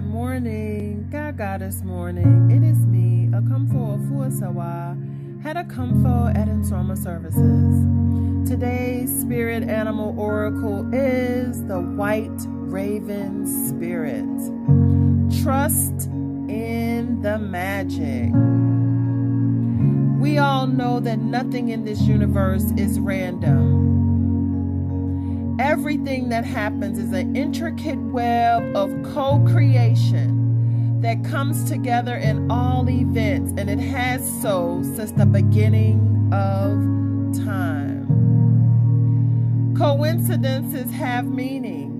morning, God this morning. It is me, Akomfo Afusawa, head of Akomfo at Nsoromma Services. Today's spirit animal oracle is the white raven spirit. Trust in the magic. We all know that nothing in this universe is random. Everything that happens is an intricate web of co-creation that comes together in all events, and it has so since the beginning of time. Coincidences have meaning,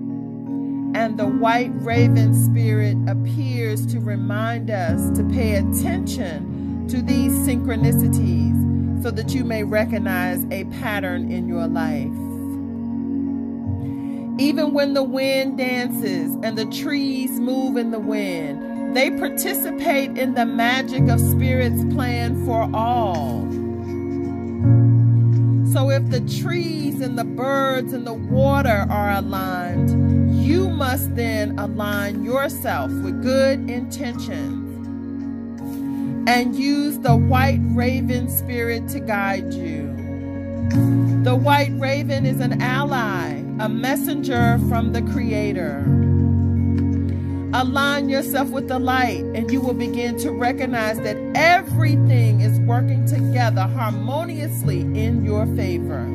and the white raven spirit appears to remind us to pay attention to these synchronicities so that you may recognize a pattern in your life. Even when the wind dances and the trees move in the wind, they participate in the magic of spirit's plan for all. So if the trees and the birds and the water are aligned, you must then align yourself with good intentions and use the white raven spirit to guide you. The white raven is an ally, a messenger from the Creator. Align yourself with the light, and you will begin to recognize that everything is working together harmoniously in your favor.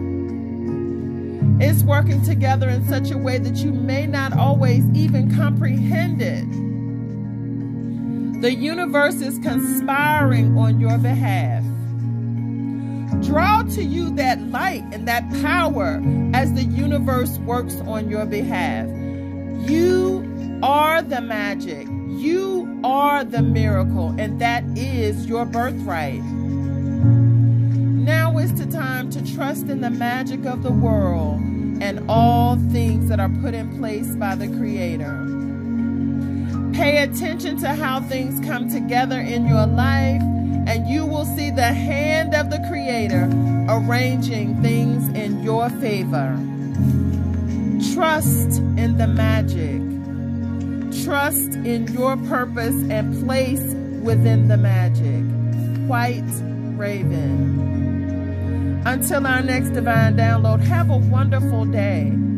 It's working together in such a way that you may not always even comprehend it. The universe is conspiring on your behalf. Draw to you that light and that power as the universe works on your behalf. You are the magic. You are the miracle, and that is your birthright. Now is the time to trust in the magic of the world and all things that are put in place by the Creator. Pay attention to how things come together in your life, and you will see the hand of the Creator arranging things in your favor. Trust in the magic. Trust in your purpose and place within the magic. White Raven. Until our next divine download, have a wonderful day.